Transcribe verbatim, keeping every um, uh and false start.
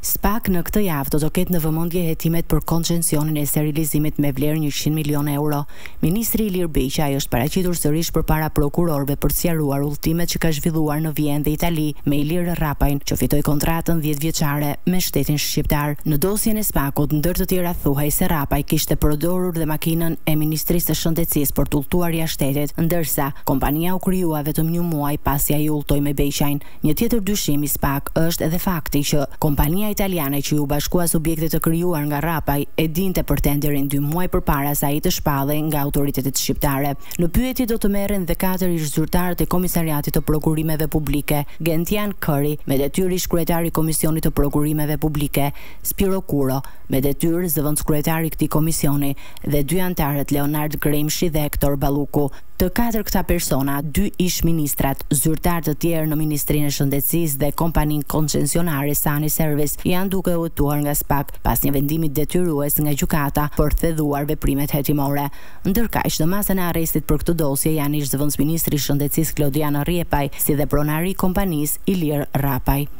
Spak në këtë javë do të ketë në vëmendje hetimet për koncesionin e sterilizimit me vlerë njëqind milion euro. Ministri Ilir Beqaj është paraqitur sërish përpara prokurorëve për të sqaruar udhëtimet që ka zhvilluar në Vjenë dhe Itali me Ilir Rrapajin, që fitoi kontratën dhjetë vjeçare me shtetin shqiptar. Në dosjen e Spakut, ndër të tjera thuhej se Rrapaj kishte përdorur dhe makinën e Ministrisë së Shëndetësisë për të udhëtuar jashtë shtetit, ndërsa kompania u krijua vetëm një muaj pasi ai udhtoi me Beqajin. Një tjetër dyshim i Spak është edhe fakti që kompania italiane që ju bashkua subjektet të krijuar nga Rrapaj e dinte për tenderin dy muaj përpara se ai të shpallej nga autoritetet shqiptare. Në pyetje do të merren dhe katër ish zyrtarë të Komisariatit të Prokurimeve Publike, Gentian Kurri, me detyrë kryetari i Komisionit të Prokurimeve Publike, Spiro Kuro, me detyrë zëvendëskryetari i këtij komisioni, dhe dy antarët Leonard Gremshi dhe Hektor Baluku. Të katër këta persona, dy ish ministrat, zyrtarë të tjerë në Ministrinë e Shëndetësisë dhe kompaninë koncesionare Saniservez janë duke u udhëtuar nga Spak pas një vendimi detyrues nga gjykata për të thellësuar veprimet hetimore. Ndërkaq, në masën e arrestit për këtë dosje janë ish zëvendësministri i Shëndetësisë Gentian Kurri, si dhe pronari i kompanisë Ilir Rrapaj.